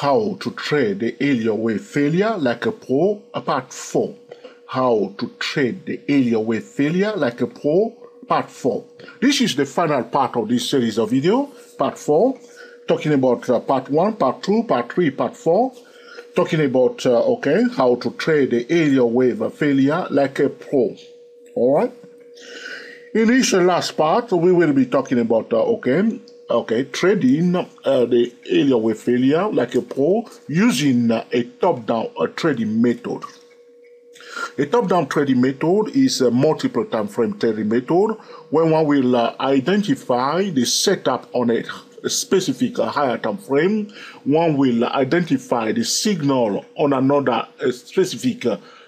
How to trade the Elliott Wave failure like a pro, part 4. How to trade the Elliott Wave failure like a pro, part 4. This is the final part of this series of video, part 4, talking about part 1, part 2, part 3, part 4, talking about, how to trade the Elliott Wave failure like a pro, alright? In this last part, we will be talking about, trading the Elliott Wave failure like a pro using a top-down trading method. A top-down trading method is a multiple time frame trading method where one will identify the setup on a specific higher time frame. One will identify the signal on another specific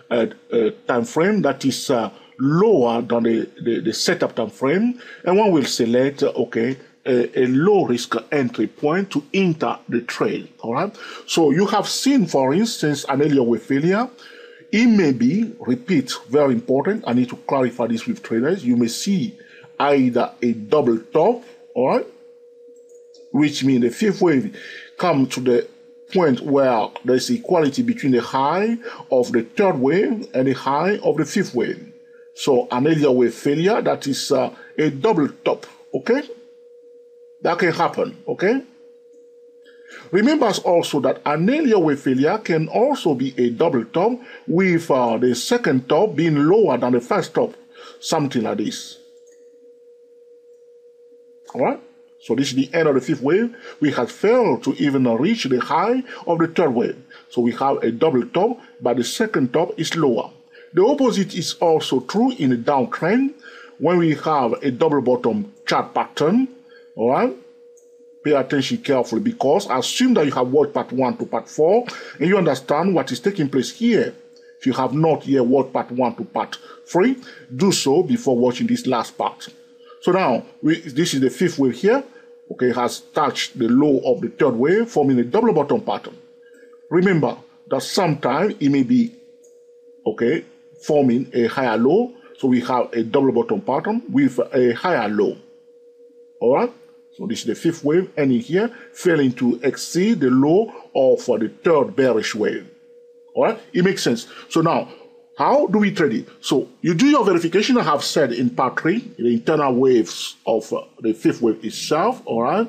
time frame that is lower than the setup time frame, and one will select, a low risk entry point to enter the trade. All right. So you have seen, for instance, an Elliott Wave failure. It may be, repeat, very important. I need to clarify this with traders. You may see either a double top, all right, which means the fifth wave comes to the point where there's equality between the high of the third wave and the high of the fifth wave. So an Elliott Wave failure that is a double top, okay? That can happen, okay? Remember also that an Elliott Wave failure can also be a double top with the second top being lower than the first top, something like this. Alright? So this is the end of the fifth wave. We have failed to even reach the high of the third wave. So we have a double top, but the second top is lower. The opposite is also true in a downtrend when we have a double bottom chart pattern. All right, pay attention carefully because I assume that you have watched part 1 to part 4 and you understand what is taking place here. If you have not yet watched part 1 to part 3, do so before watching this last part. So now, this is the fifth wave here, okay, has touched the low of the third wave forming a double bottom pattern. Remember that sometimes it may be, forming a higher low, so we have a double bottom pattern with a higher low. All right. So this is the fifth wave ending here, failing to exceed the low of the third bearish wave. All right, it makes sense. So now, how do we trade it? So you do your verification. I have said in part 3, the internal waves of the fifth wave itself. All right,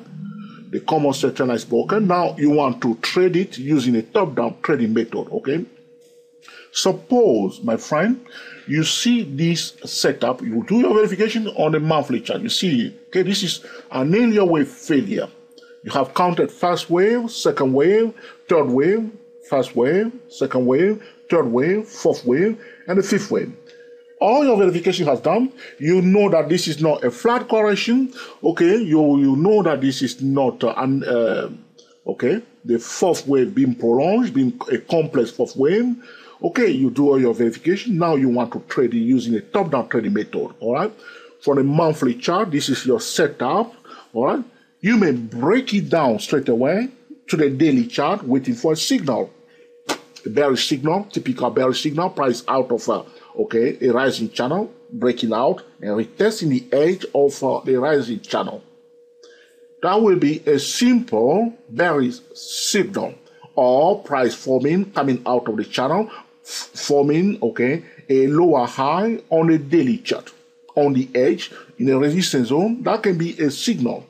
the common channel is broken. Now you want to trade it using a top-down trading method. Okay. Suppose, my friend, you see this setup, you do your verification on the monthly chart. You see, okay, this is an Elliott Wave failure. You have counted first wave, second wave, third wave, first wave, second wave, third wave, fourth wave, and the fifth wave. All your verification has done. You know that this is not a flat correction. Okay, you know that this is not the fourth wave being prolonged, being a complex fourth wave. Okay, you do all your verification. Now you want to trade using a top-down trading method, all right? For the monthly chart, this is your setup, all right? You may break it down straight away to the daily chart waiting for a signal. A bearish signal, typical bearish signal, price out of, a rising channel, breaking out and retesting the edge of the rising channel. That will be a simple bearish signal or price forming, coming out of the channel, forming a lower high on a daily chart on the edge in a resistance zone. That can be a signal.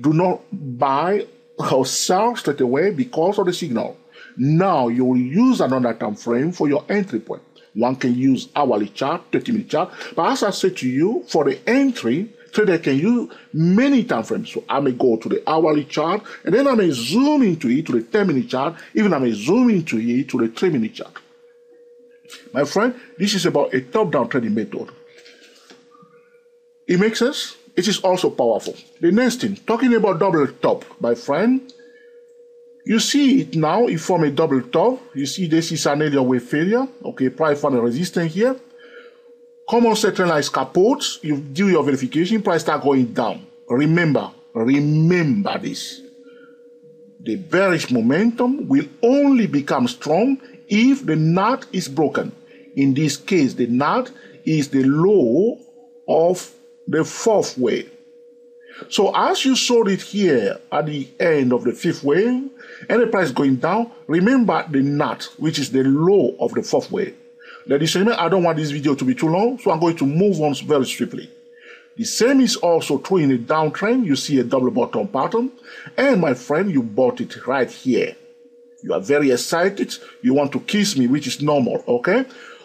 Do not buy or sell straight away because of the signal. Now you will use another time frame for your entry point. One can use hourly chart, 30-minute chart, but as I said to you, for the entry trader can use many time frames. So I may go to the hourly chart and then I may zoom into it to the 10-minute chart, even I may zoom into it to the 3-minute chart. My friend, this is about a top-down trading method. It makes sense. It is also powerful. The next thing, talking about double top, my friend, you see it now, it forms a double top. You see this is an Elliott Wave failure, price found a resistance here. Common channel is kaput. You do your verification, price start going down. Remember this. The bearish momentum will only become strong if the NAD is broken. In this case, the NAD is the low of the fourth wave. So as you sold it here at the end of the fifth wave and the price going down, remember the NAT, which is the low of the fourth wave. The disclaimer, I don't want this video to be too long, so I'm going to move on very swiftly. The same is also true in a downtrend. You see a double bottom pattern, and my friend, you bought it right here. You are very excited, you want to kiss me, which is normal, okay?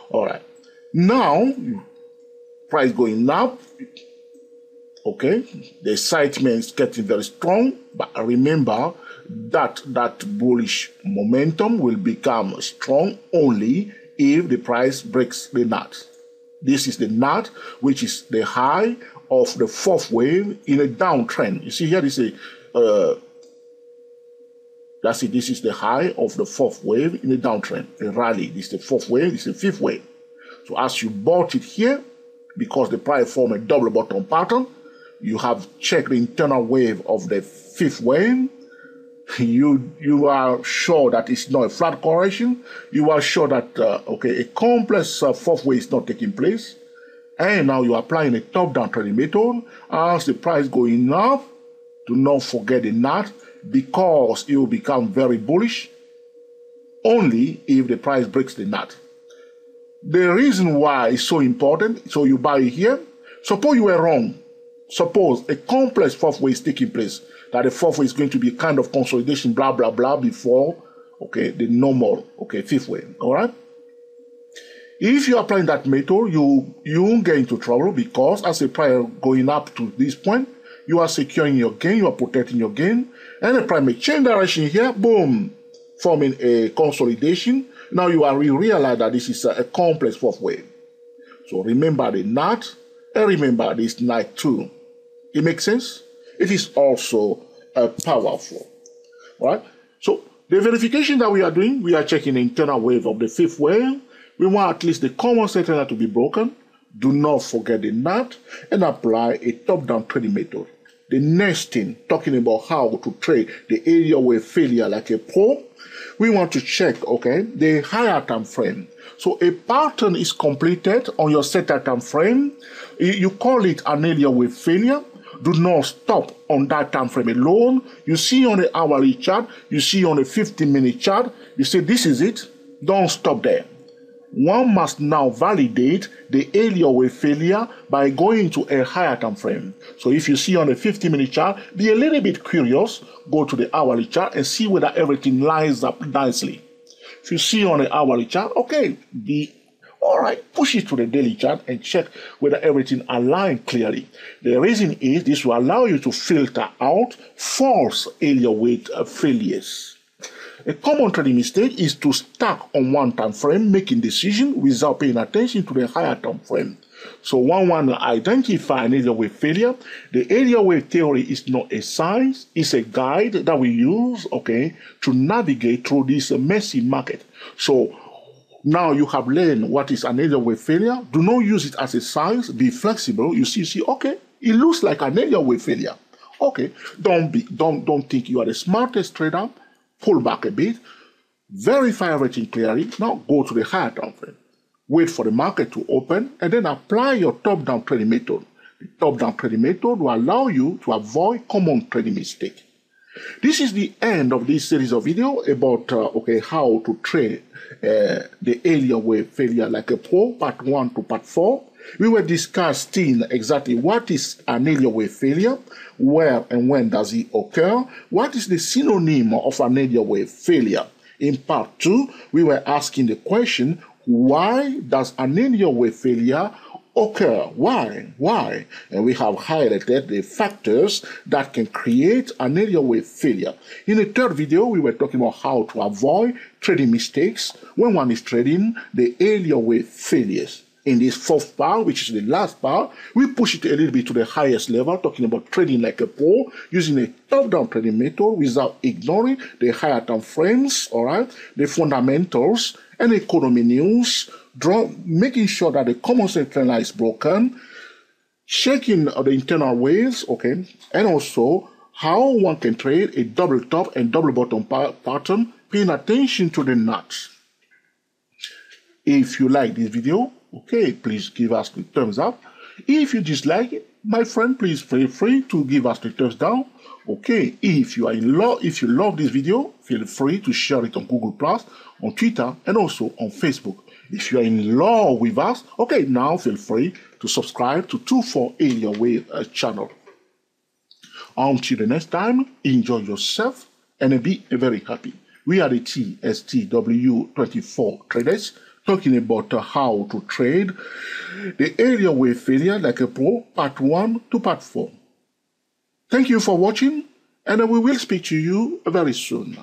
All right, now price going up, okay, the excitement is getting very strong, but remember that bullish momentum will become strong only if the price breaks the NAT. This is the NAT, which is the high of the fourth wave in a downtrend. You see here, this is a that's it. This is the high of the fourth wave in the downtrend, the rally. This is the fourth wave, this is the fifth wave. So as you bought it here, because the price formed a double bottom pattern, you have checked the internal wave of the fifth wave. You are sure that it's not a flat correction. You are sure that, okay, a complex fourth wave is not taking place. And now you're applying a top-down trading method as the price going up. Do not forget the NAT, because it will become very bullish only if the price breaks the NAT. The reason why it's so important, so you buy here. Suppose you were wrong. Suppose a complex fourth wave is taking place, that the fourth wave is going to be a kind of consolidation, blah, blah, blah, before, okay, the normal, okay, fifth wave, all right? If you're applying that method, you won't get into trouble, because as the price going up to this point, you are securing your gain, you are protecting your gain, and the price may change direction here, boom, forming a consolidation. Now you are realize that this is a complex fourth wave. So remember the NAT, and remember this NAT too. It makes sense? It is also powerful, all right? So the verification that we are doing, we are checking the internal wave of the fifth wave. We want at least the common center to be broken. Do not forget the NAT, and apply a top-down trading method. The next thing, talking about how to trade the area wave failure like a pro, we want to check, okay, the higher time frame. So a pattern is completed on your setter time frame. You call it an area wave failure. Do not stop on that time frame alone. You see on the hourly chart, you see on the 15-minute chart, you say this is it. Don't stop there. One must now validate the area wave failure by going to a higher time frame. So if you see on the 50-minute chart, be a little bit curious, go to the hourly chart and see whether everything lines up nicely. If you see on the hourly chart, okay, be all right, push it to the daily chart and check whether everything aligns clearly. The reason is this will allow you to filter out false area wave failures. A common trading mistake is to stack on one time frame, making decisions without paying attention to the higher time frame. So one wants to identify an area wave failure. The area wave theory is not a science, it's a guide that we use, okay, to navigate through this messy market. So now you have learned what is an area wave failure. Do not use it as a science, be flexible. You see, okay, it looks like an area wave failure. Okay, don't think you are the smartest trader. Pull back a bit, verify everything clearly, now go to the higher time frame. Wait for the market to open, and then apply your top-down trading method. The top-down trading method will allow you to avoid common trading mistakes. This is the end of this series of videos about how to trade the area wave failure like a pro, part 1 to part 4. We were discussing exactly what is an area wave failure, where and when does it occur, what is the synonym of an area wave failure. In part 2, we were asking the question, why does an area wave failure occur? Why? And we have highlighted the factors that can create an area wave failure. In the third video, we were talking about how to avoid trading mistakes when one is trading the area wave failures. In this fourth part, which is the last part, we push it a little bit to the highest level, talking about trading like a pro, using a top-down trading method without ignoring the higher time frames, all right, the fundamentals and economy news, making sure that the common center line is broken, checking the internal waves, okay, and also how one can trade a double top and double bottom pattern, paying attention to the nuts. If you like this video, okay, please give us the thumbs up. If you dislike it, My friend, please feel free to give us a thumbs down. Okay, if you love this video, feel free to share it on Google+, on Twitter, and also on Facebook. If you are in love with us, okay, now feel free to subscribe to 24 Elliott Wave channel. Until the next time, enjoy yourself and be very happy. We are the TSTW24 traders, talking about how to trade the Elliott Wave failure like a pro, part 1 to part 4. Thank you for watching, and we will speak to you very soon.